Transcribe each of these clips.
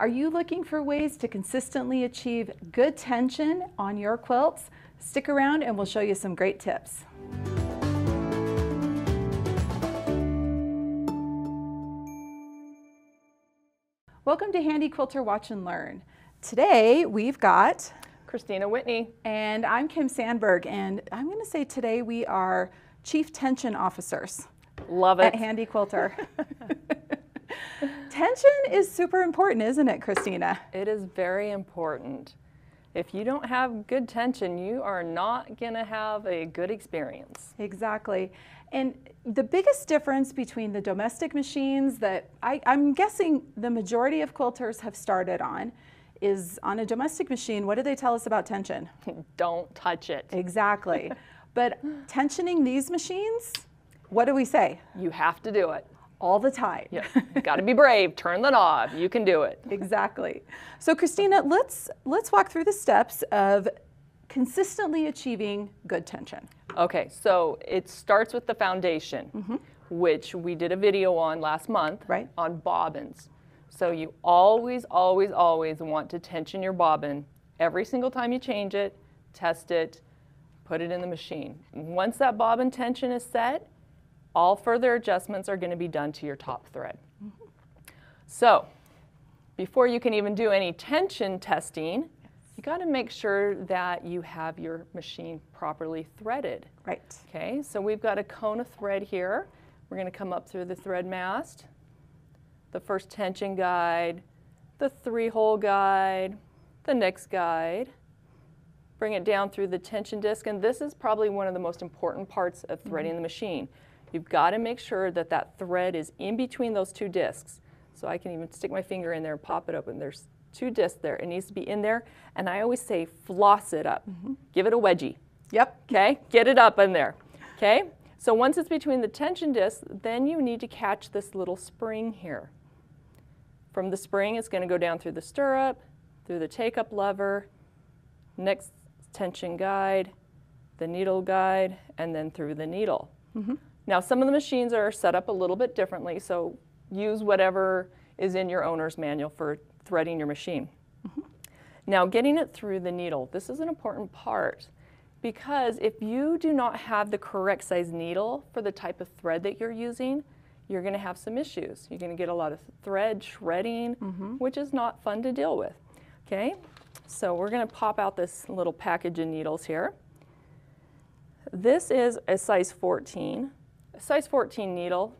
Are you looking for ways to consistently achieve good tension on your quilts? Stick around and we'll show you some great tips. Welcome to Handi Quilter Watch and Learn. Today we've got Christina Whitney. And I'm Kim Sandberg, and I'm going to say today we are Chief Tension Officers. Love it. At Handi Quilter. Tension is super important, isn't it, Christina? It is very important. If you don't have good tension, you are not going to have a good experience. Exactly. And the biggest difference between the domestic machines that I'm guessing the majority of quilters have started on is on a domestic machine, what do they tell us about tension? Don't touch it. Exactly. But tensioning these machines, what do we say? You have to do it. All the time. Yeah, got to be brave. Turn the knob. You can do it. Exactly. So Christina, let's walk through the steps of consistently achieving good tension. Okay, so it starts with the foundation, which we did a video on last month, right? On bobbins. So you always, always, always want to tension your bobbin. Every single time you change it, test it, put it in the machine. Once that bobbin tension is set, all further adjustments are going to be done to your top thread. So, before you can even do any tension testing, you got to make sure that you have your machine properly threaded. Right. Okay, so we've got a cone of thread here. We're going to come up through the thread mast, the first tension guide, the three-hole guide, the next guide. Bring it down through the tension disc, and this is probably one of the most important parts of threading the machine. You've got to make sure that that thread is in between those two discs. So I can even stick my finger in there and pop it open. There's two discs there. It needs to be in there. And I always say floss it up. Give it a wedgie. Yep. Okay? Get it up in there. Okay? So once it's between the tension discs, then you need to catch this little spring here. From the spring, it's going to go down through the stirrup, through the take-up lever, next tension guide, the needle guide, and then through the needle. Now, some of the machines are set up a little bit differently, so use whatever is in your owner's manual for threading your machine. Now, getting it through the needle. This is an important part because if you do not have the correct size needle for the type of thread that you're using, you're going to have some issues. You're going to get a lot of thread shredding, which is not fun to deal with. Okay, so we're going to pop out this little package of needles here. This is a size 14. Size 14 needle,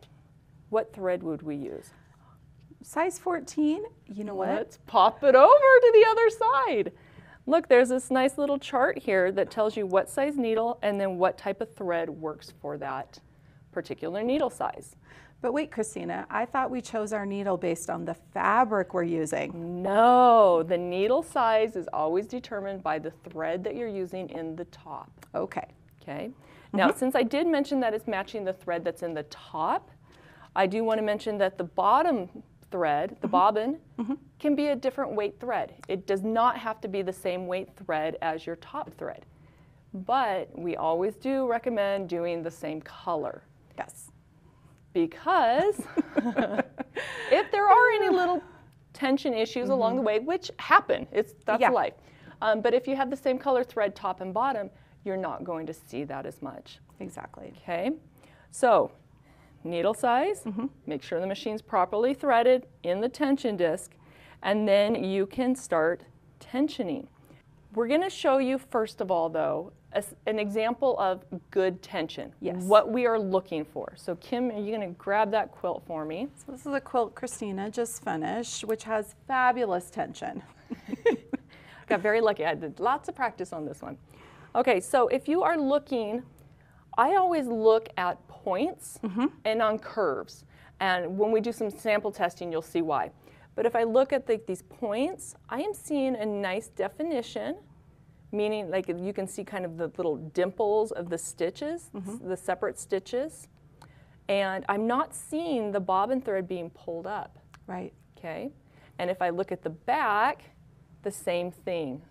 what thread would we use? Size 14, you know what? Let's pop it over to the other side. Look, there's this nice little chart here that tells you what size needle and then what type of thread works for that particular needle size. But wait, Christina, I thought we chose our needle based on the fabric we're using. No, the needle size is always determined by the thread that you're using in the top. Okay. Okay. Now, since I did mention that it's matching the thread that's in the top, I do want to mention that the bottom thread, the bobbin, can be a different weight thread. It does not have to be the same weight thread as your top thread. But we always do recommend doing the same color. Yes. Because if there are any little tension issues along the way, which happen, that's life. But if you have the same color thread top and bottom, you're not going to see that as much. Exactly. Okay, so needle size, make sure the machine's properly threaded in the tension disc, and then you can start tensioning. We're gonna show you, first of all though, an example of good tension, what we are looking for. So Kim, are you gonna grab that quilt for me? So this is a quilt Christina just finished, which has fabulous tension. Got very lucky, I did lots of practice on this one. Okay, so if you are looking, I always look at points and on curves. And when we do some sample testing, you'll see why. But if I look at these points, I am seeing a nice definition, meaning like you can see kind of the little dimples of the stitches, the separate stitches. And I'm not seeing the bobbin thread being pulled up. Right. Okay. And if I look at the back, the same thing.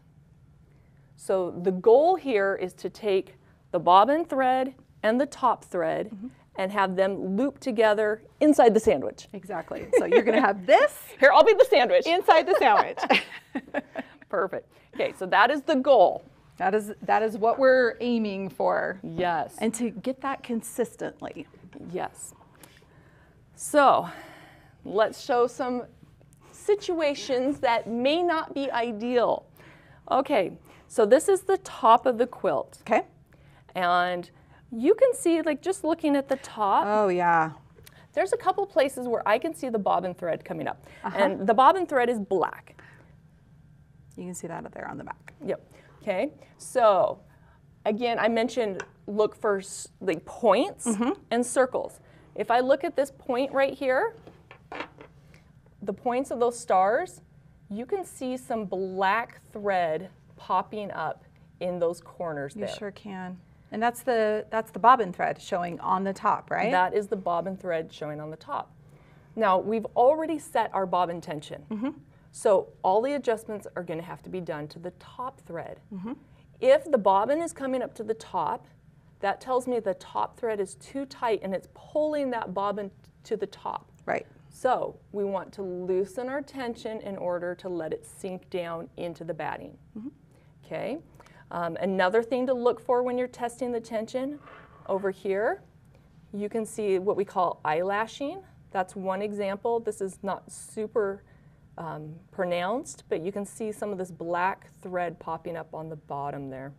So the goal here is to take the bobbin thread and the top thread and have them loop together inside the sandwich. Exactly. So you're going to have this. Here, I'll be the sandwich. Inside the sandwich. Perfect. Okay, so that is the goal. That is what we're aiming for. Yes. And to get that consistently. Yes. So let's show some situations that may not be ideal. Okay, so this is the top of the quilt. Okay. And you can see, like, just looking at the top. Oh, yeah. There's a couple places where I can see the bobbin thread coming up. And the bobbin thread is black. You can see that up there on the back. Yep. Okay. So, again, I mentioned look for, like, points and circles. If I look at this point right here, the points of those stars, you can see some black thread popping up in those corners there. You sure can. And that's the bobbin thread showing on the top, right? That is the bobbin thread showing on the top. Now, we've already set our bobbin tension. So all the adjustments are going to have to be done to the top thread. If the bobbin is coming up to the top, that tells me the top thread is too tight and it's pulling that bobbin to the top. Right. So we want to loosen our tension in order to let it sink down into the batting. Okay. Another thing to look for when you're testing the tension, over here, you can see what we call eyelashing. That's one example. This is not super pronounced, but you can see some of this black thread popping up on the bottom there.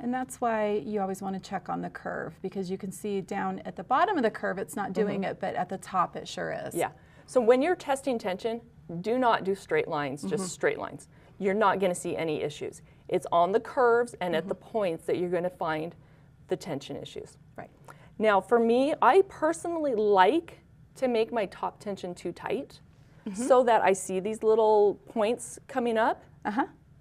And that's why you always want to check on the curve, because you can see down at the bottom of the curve it's not doing it, but at the top it sure is. Yeah. So when you're testing tension, do not do straight lines, just straight lines. You're not going to see any issues. It's on the curves and at the points that you're going to find the tension issues. Right. Now for me, I personally like to make my top tension too tight so that I see these little points coming up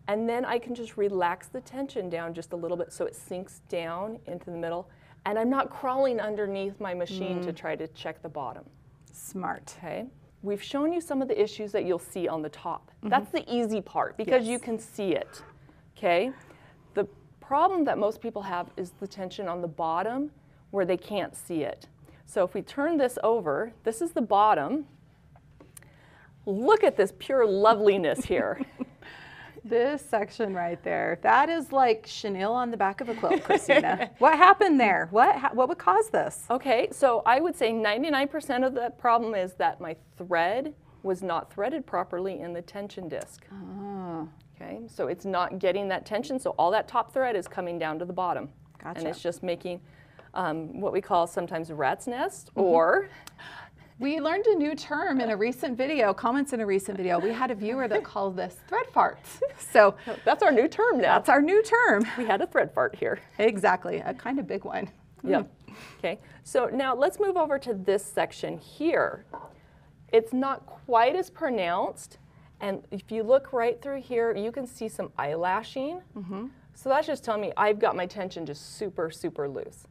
and then I can just relax the tension down just a little bit so it sinks down into the middle and I'm not crawling underneath my machine to try to check the bottom. Smart. Okay. We've shown you some of the issues that you'll see on the top. That's the easy part because you can see it. Okay, the problem that most people have is the tension on the bottom where they can't see it. So if we turn this over, this is the bottom. Look at this pure loveliness here. This section right there, that is like chenille on the back of a quilt, Christina. What happened there? What would cause this? Okay, so I would say 99% of the problem is that my thread was not threaded properly in the tension disc. Oh. Okay, so it's not getting that tension, so all that top thread is coming down to the bottom. Gotcha. And it's just making what we call sometimes rat's nest or... We learned a new term in a recent video, comments in a recent video. We had a viewer that called this thread farts. So that's our new term now. That's our new term. We had a thread fart here. Exactly, a kind of big one. Yeah, okay. So now let's move over to this section here. It's not quite as pronounced. And if you look right through here, you can see some eyelashing. So that's just telling me I've got my tension just super, super loose.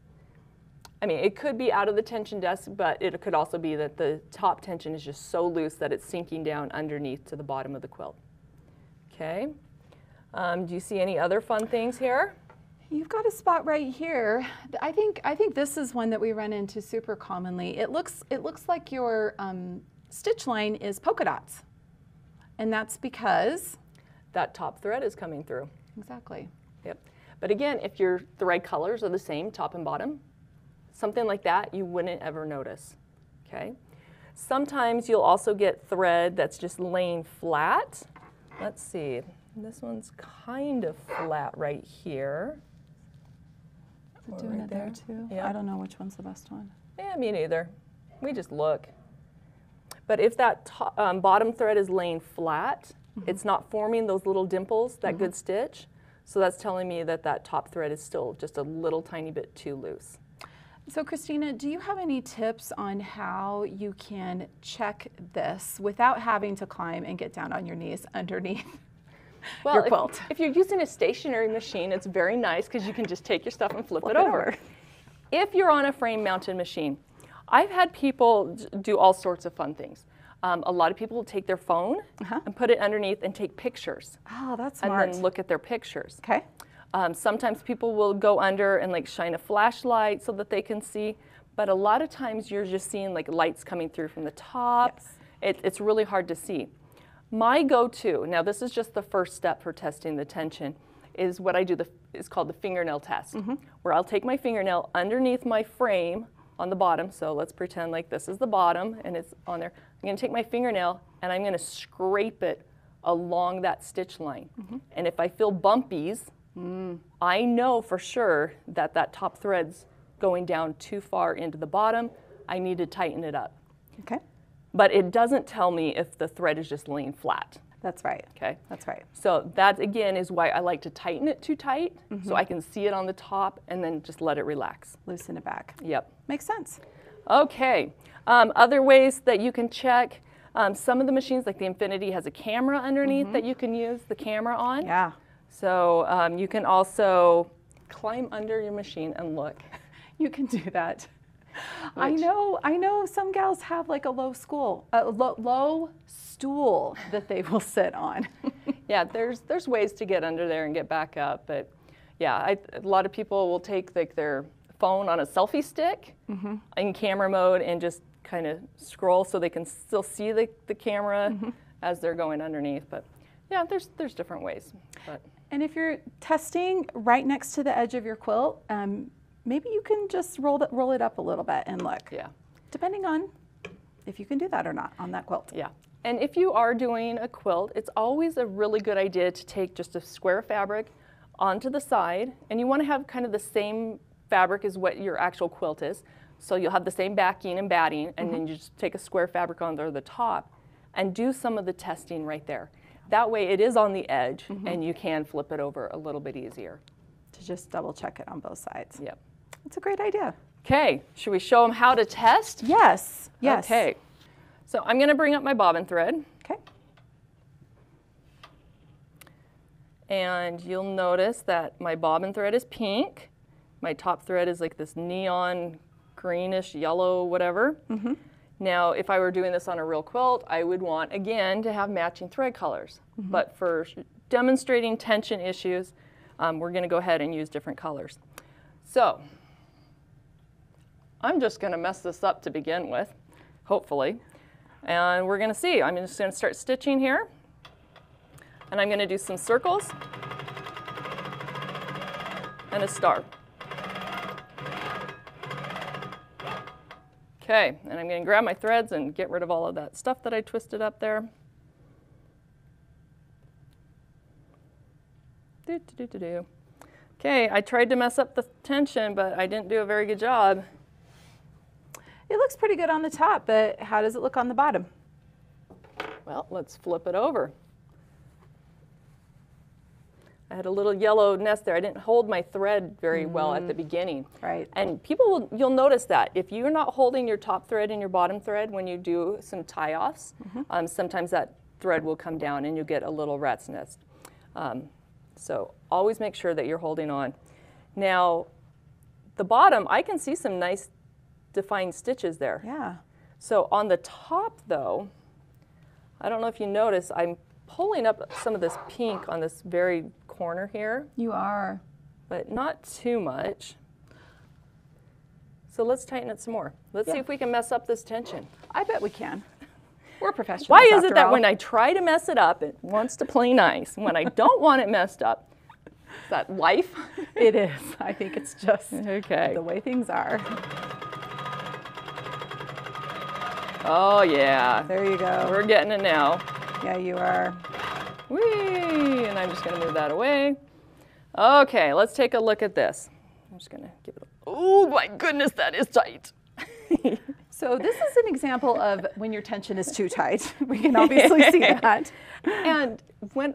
I mean, it could be out of the tension disc, but it could also be that the top tension is just so loose that it's sinking down underneath to the bottom of the quilt. Okay. Do you see any other fun things here? You've got a spot right here. I think this is one that we run into super commonly. It looks like your stitch line is polka dots. And that's because that top thread is coming through. Exactly. Yep. But again, if the right colors are the same, top and bottom, something like that, you wouldn't ever notice. Okay. Sometimes you'll also get thread that's just laying flat. Let's see. This one's kind of flat right here. Is it doing it there too? Yeah. I don't know which one's the best one. Yeah, me neither. We just look. But if that bottom thread is laying flat, it's not forming those little dimples, that good stitch. So that's telling me that that top thread is still just a little tiny bit too loose. So Christina, do you have any tips on how you can check this without having to climb and get down on your knees underneath your quilt? Well, if you're using a stationary machine, it's very nice because you can just take your stuff and flip it over. If you're on a frame-mounted machine, I've had people do all sorts of fun things. A lot of people will take their phone and put it underneath and take pictures. Oh, that's smart. And then look at their pictures. Okay. Sometimes people will go under and like shine a flashlight so that they can see. But a lot of times you're just seeing like lights coming through from the top. Yes. It's really hard to see. My go-to, now this is just the first step for testing the tension, is what I do is called the fingernail test, mm-hmm. where I'll take my fingernail underneath my frame on the bottom. So let's pretend like this is the bottom and it's on there. I'm going to take my fingernail and I'm going to scrape it along that stitch line. Mm-hmm. And if I feel bumpies, I know for sure that that top thread's going down too far into the bottom. I need to tighten it up. Okay. But it doesn't tell me if the thread is just laying flat. That's right. Okay. That's right. So that, again, is why I like to tighten it too tight, mm-hmm. so I can see it on the top and then just let it relax. Loosen it back. Yep. Makes sense. Okay. Other ways that you can check, some of the machines, like the Infinity, has a camera underneath mm-hmm. that you can use the camera on. Yeah. So you can also climb under your machine and look. You can do that. I know some gals have like a low stool that they will sit on. Yeah, there's ways to get under there and get back up, but yeah, a lot of people will take like their phone on a selfie stick mm-hmm. in camera mode and just kind of scroll so they can still see the camera mm-hmm. as they're going underneath, but yeah, there's different ways. But. And if you're testing right next to the edge of your quilt, maybe you can just roll it up a little bit and look. Yeah. Depending on if you can do that or not on that quilt. Yeah. And if you are doing a quilt, it's always a really good idea to take just a square fabric onto the side, and you want to have kind of the same fabric as what your actual quilt is. So you'll have the same backing and batting, and mm-hmm. then you just take a square fabric onto the top and do some of the testing right there. That way it is on the edge, mm-hmm. and you can flip it over a little bit easier. To just double check it on both sides. Yep. It's a great idea. Okay, should we show them how to test? Yes, yes. Okay, so I'm going to bring up my bobbin thread. Okay. And you'll notice that my bobbin thread is pink. My top thread is like this neon greenish yellow, whatever. Mm-hmm. Now, if I were doing this on a real quilt, I would want, again, to have matching thread colors. Mm-hmm. But for demonstrating tension issues, we're going to go ahead and use different colors. So, I'm just going to mess this up to begin with, hopefully, and we're going to see. I'm just going to start stitching here, and I'm going to do some circles and a star. Okay, and I'm going to grab my threads and get rid of all of that stuff that I twisted up there. Do-do-do-do-do. Okay, I tried to mess up the tension, but I didn't do a very good job. It looks pretty good on the top, but how does it look on the bottom? Well, let's flip it over. I had a little yellow nest there. I didn't hold my thread very well at the beginning. Right. And you'll notice that. If you're not holding your top thread and your bottom thread when you do some tie-offs, mm-hmm. Sometimes that thread will come down and you'll get a little rat's nest. So always make sure that you're holding on. Now, the bottom, I can see some nice defined stitches there. Yeah. So on the top, though, I don't know if you notice, I'm pulling up some of this pink on this very corner here. You are. But not too much. So let's tighten it some more. Let's see if we can mess up this tension. I bet we can. We're professionals. Why is it that when I try to mess it up, it wants to play nice? When I don't want it messed up, is that life? It is. I think it's just the way things are. Oh, yeah. There you go. We're getting it now. Yeah, you are. Whee! And I'm just going to move that away. Okay, let's take a look at this. I'm just going to give it a... Oh, my goodness, that is tight. So this is an example of when your tension is too tight. We can obviously see that. And when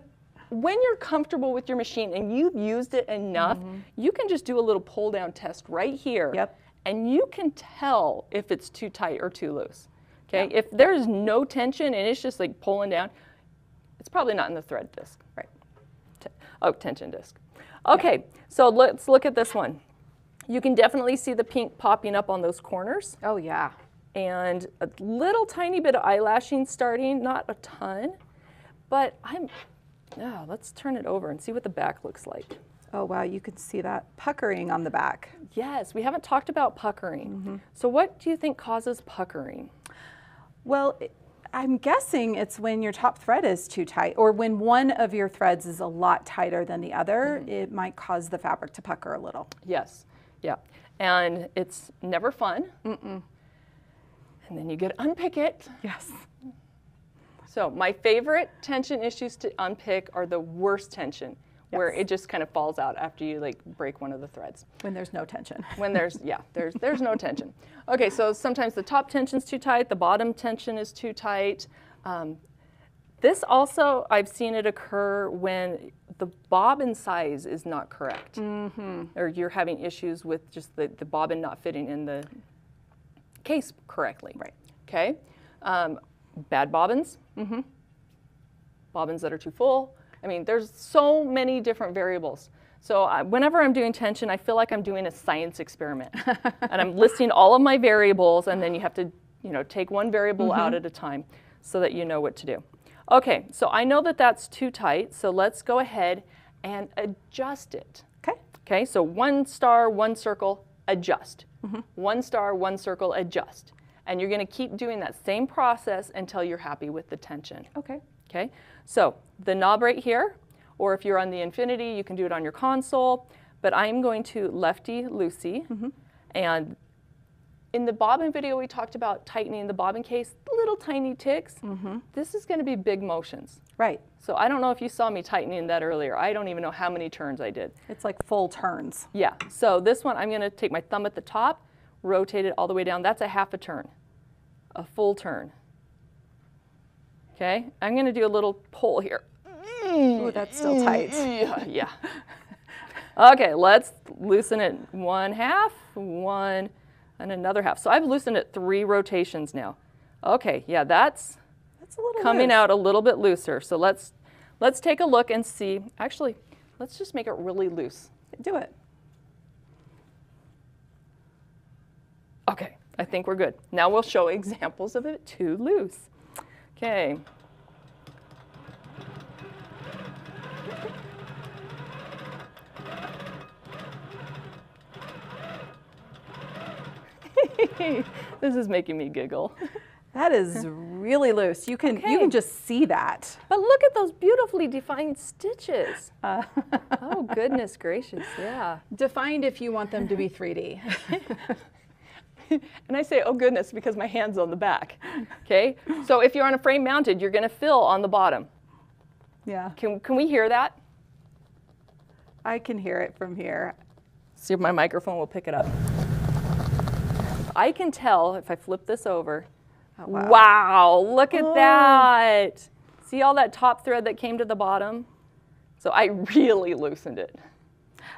you're comfortable with your machine and you've used it enough, mm-hmm. you can just do a little pull down test right here. Yep. And you can tell if it's too tight or too loose. Okay. Yeah. If there is no tension and it's just like pulling down, it's probably not in the thread disc. Right. Tension disc. Okay. Yeah. So let's look at this one. You can definitely see the pink popping up on those corners. Oh, yeah. And a little tiny bit of eyelashing starting, not a ton, but let's turn it over and see what the back looks like. Oh wow, you could see that puckering on the back. Yes, we haven't talked about puckering. Mm-hmm. So what do you think causes puckering? Well, I'm guessing it's when your top thread is too tight, or when one of your threads is a lot tighter than the other, mm-hmm. it might cause the fabric to pucker a little. Yes, yeah, and it's never fun. Mm-mm. And then you get unpick it. Yes. So my favorite tension issues to unpick are the worst tension, yes. where it just kind of falls out after you like break one of the threads. When there's no tension. When there's, yeah, there's no tension. Okay, so sometimes the top tension's too tight, the bottom tension is too tight. This also, I've seen it occur when the bobbin size is not correct, mm-hmm. or you're having issues with just the bobbin not fitting in the case correctly. Right. Okay. Bad bobbins, mm-hmm. bobbins that are too full. I mean, there's so many different variables. So whenever I'm doing tension, I feel like I'm doing a science experiment. And I'm listing all of my variables, and then you have to, you know, take one variable mm-hmm. out at a time so that you know what to do. Okay, so I know that that's too tight, so let's go ahead and adjust it. Okay. Okay, so one star, one circle, adjust. Mm-hmm. One star, one circle, adjust. And you're going to keep doing that same process until you're happy with the tension. Okay. Okay. So the knob right here, or if you're on the Infinity, you can do it on your console. But I'm going to lefty loosey. Mm-hmm. And in the bobbin video, we talked about tightening the bobbin case, little tiny ticks. Mm-hmm. This is going to be big motions. Right. So I don't know if you saw me tightening that earlier. I don't even know how many turns I did. It's like full turns. Yeah. So this one, I'm going to take my thumb at the top, rotate it all the way down. That's a half a turn, a full turn. Okay, I'm going to do a little pull here. Ooh, that's still tight. Yeah, yeah. Okay, let's loosen it one half, one, and another half. So I've loosened it 3 rotations now. Okay, yeah, that's a little coming loose. Out a little bit looser. So let's take a look and see. Actually, let's just make it really loose. Do it. Okay, I think we're good. Now we'll show examples of it too loose. Okay. This is making me giggle. That is really loose. You can just see that. But look at those beautifully defined stitches. Oh goodness gracious, yeah. Defined if you want them to be 3D. And I say, oh goodness, because my hand's on the back. Okay, so if you're on a frame mounted, you're going to fill on the bottom. Yeah. Can we hear that? I can hear it from here. See if my microphone will pick it up. I can tell if I flip this over. Oh, wow. Wow, look at that. See all that top thread that came to the bottom? So I really loosened it.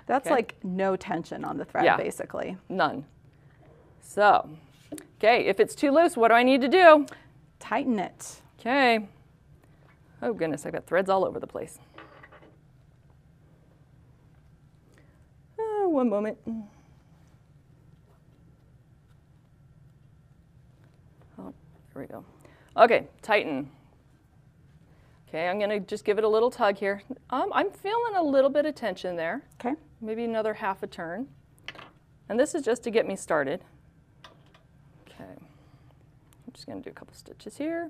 That's okay. Like no tension on the thread, yeah. basically. None. So, okay, if it's too loose, what do I need to do? Tighten it. Okay. Oh goodness, I've got threads all over the place. Oh, one moment. Oh, there we go. Okay, tighten. Okay, I'm gonna just give it a little tug here. I'm feeling a little bit of tension there. Okay. Maybe another half a turn. And this is just to get me started. Okay, I'm just going to do a couple stitches here.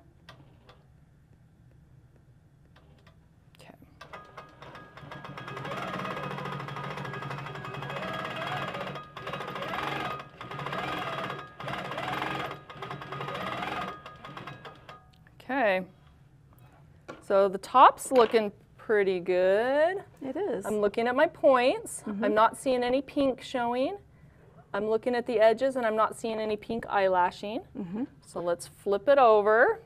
Okay. Okay, so the top's looking pretty good. It is. I'm looking at my points. Mm-hmm. I'm not seeing any pink showing. I'm looking at the edges and I'm not seeing any pink eyelashing. Mm-hmm. So let's flip it over.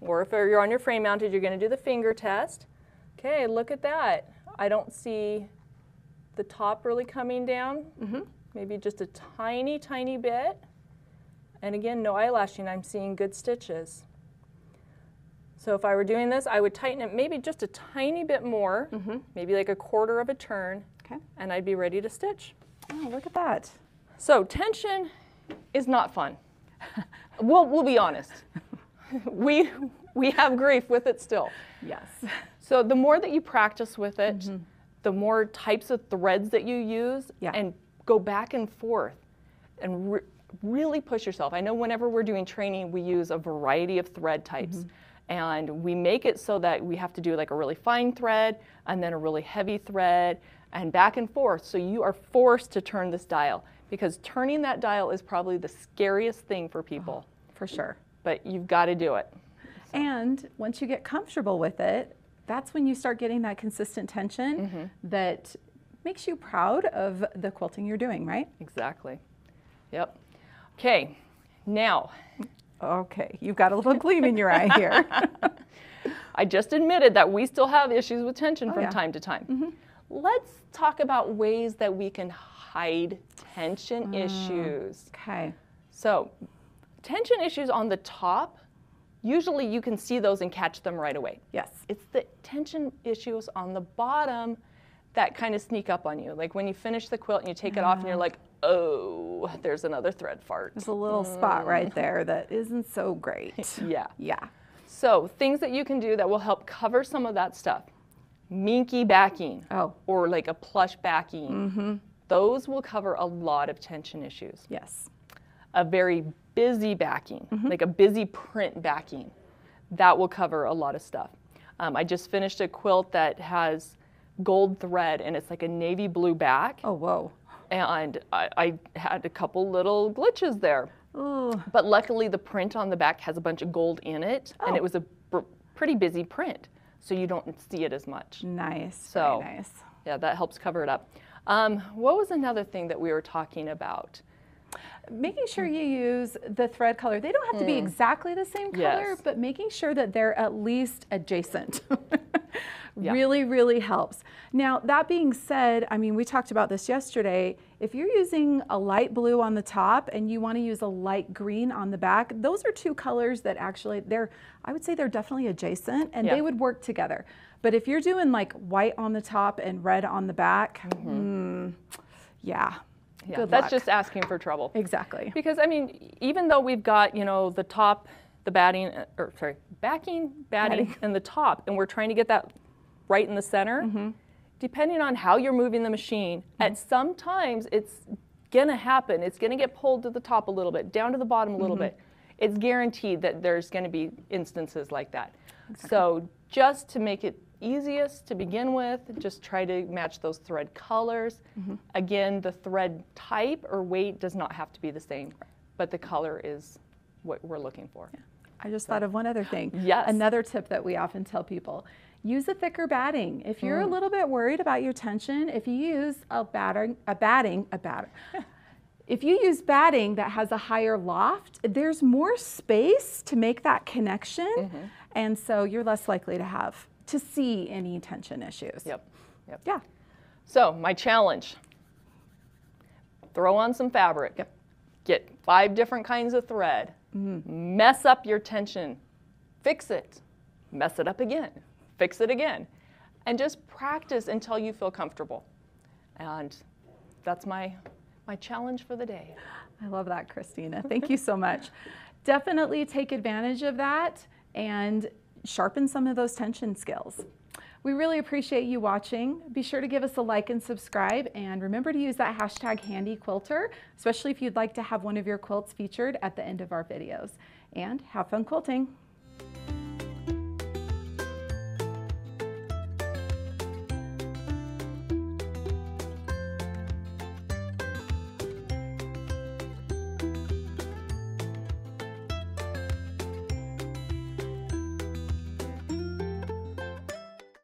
Or if you're on your frame mounted, you're going to do the finger test. Okay, look at that. I don't see the top really coming down. Mm-hmm. Maybe just a tiny, tiny bit. And again, no eyelashing. I'm seeing good stitches. So if I were doing this, I would tighten it maybe just a tiny bit more, mm-hmm. maybe like a quarter of a turn, okay. and I'd be ready to stitch. Oh, look at that. So tension is not fun. We'll be honest. We have grief with it still. Yes. So the more that you practice with it, mm-hmm. the more types of threads that you use, and go back and forth and really push yourself. I know whenever we're doing training, we use a variety of thread types. And we make it so that we have to do like a really fine thread and then a really heavy thread and back and forth. So you are forced to turn this dial, because turning that dial is probably the scariest thing for people. Oh, for sure. But you've got to do it. So. And once you get comfortable with it, that's when you start getting that consistent tension that makes you proud of the quilting you're doing, right? Exactly. Yep. Okay. Now. Okay, you've got a little gleam in your eye here. I just admitted that we still have issues with tension from time to time. Let's talk about ways that we can hide tension issues. Okay. So, tension issues on the top, usually you can see those and catch them right away. Yes. It's the tension issues on the bottom that kind of sneak up on you. Like when you finish the quilt and you take it off and you're like, oh, there's another thread fart. There's a little spot right there that isn't so great. Yeah. So things that you can do that will help cover some of that stuff. Minky backing or like a plush backing. Those will cover a lot of tension issues. Yes. A very busy backing, like a busy print backing. That will cover a lot of stuff. I just finished a quilt that has gold thread and it's like a navy blue back. Oh, whoa. And I had a couple little glitches there. Ooh. But luckily the print on the back has a bunch of gold in it, and it was a pretty busy print, so you don't see it as much. Nice, so, very nice. Yeah, that helps cover it up. What was another thing that we were talking about? Making sure you use the thread color. They don't have to be exactly the same color, but making sure that they're at least adjacent. Really, really helps. Now, that being said, I mean, we talked about this yesterday. If you're using a light blue on the top and you want to use a light green on the back, those are two colors that actually, I would say they're definitely adjacent and they would work together. But if you're doing like white on the top and red on the back, that's just asking for trouble. Exactly. Because, I mean, even though we've got, you know, the top, the backing, and the top, and we're trying to get that right in the center, depending on how you're moving the machine, at some times it's gonna happen. It's gonna get pulled to the top a little bit, down to the bottom a little bit. It's guaranteed that there's gonna be instances like that. Exactly. So just to make it easiest to begin with, just try to match those thread colors. Again, the thread type or weight does not have to be the same, but the color is what we're looking for. Yeah. I just thought of one other thing. Another tip that we often tell people. Use a thicker batting. If you're a little bit worried about your tension, if you use if you use batting that has a higher loft, there's more space to make that connection, and so you're less likely to see any tension issues. Yep. Yeah. So my challenge: throw on some fabric, get 5 different kinds of thread, mess up your tension, fix it, mess it up again. Fix it again, and just practice until you feel comfortable. And that's my challenge for the day. I love that, Christina. Thank you so much. Definitely take advantage of that and sharpen some of those tension skills. We really appreciate you watching. Be sure to give us a like and subscribe, and remember to use that hashtag Handi Quilter, especially if you'd like to have one of your quilts featured at the end of our videos. And have fun quilting.